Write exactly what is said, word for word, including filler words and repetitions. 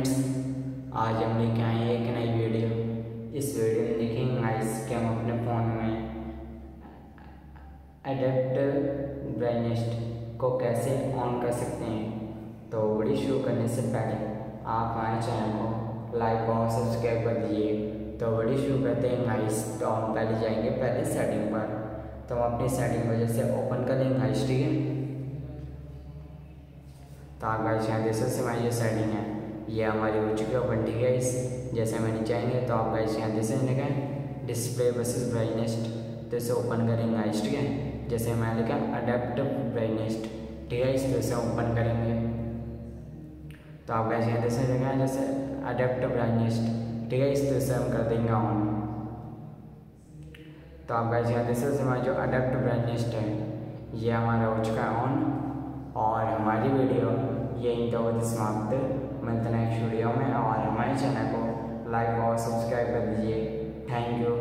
Friends, आज हम लेके आए एक नई वीडियो। इस वीडियो में देखेंगे गाइस कि हम अपने फ़ोन में एडेप्टिव ब्राइटनेस को कैसे ऑन कर सकते हैं। तो वीडियो शुरू करने से पहले आप हमारे चैनल को लाइक और सब्सक्राइब कर दीजिए। तो वीडियो शुरू करते हैं गाइस। तो हम पहले जाएंगे पहले सेटिंग पर। तो हम अपनी सेटिंग को जैसे ओपन कर लेंगे गाइस, ठीक है। तो आप गाइस यहाँ देख सकते हमारी जो सेटिंग है ये हमारी हो चुकी है ओपन, ठीक है। इस जैसे हमें नीचे आएंगे तो आप गाइस यहाँ देख सकते हैं डिस्प्ले वर्सेस ब्राइटनेस, तो इसे ओपन करेंगे गाइस, ठीक है। जैसे हमारे लिखा अडेप्टिव ब्राइटनेस, ठीक है, इस तरह से ओपन करेंगे। तो आप गाइस यहाँ देख सकते हैं जैसे अडेप्टिव ब्राइटनेस, ठीक है, इस तरह से हम कर देंगे ऑन। तो आप गाइस यहाँ देख सकते हमारा जो अडेप्टिव ब्राइटनेस है ये हमारा हो चुका है ऑन। और हमारी वीडियो यहीं तो होती समाप्त। मिलते हैं नेक्स्ट वीडियो में, और हमारे चैनल को लाइक और सब्सक्राइब कर दीजिए। Thank you.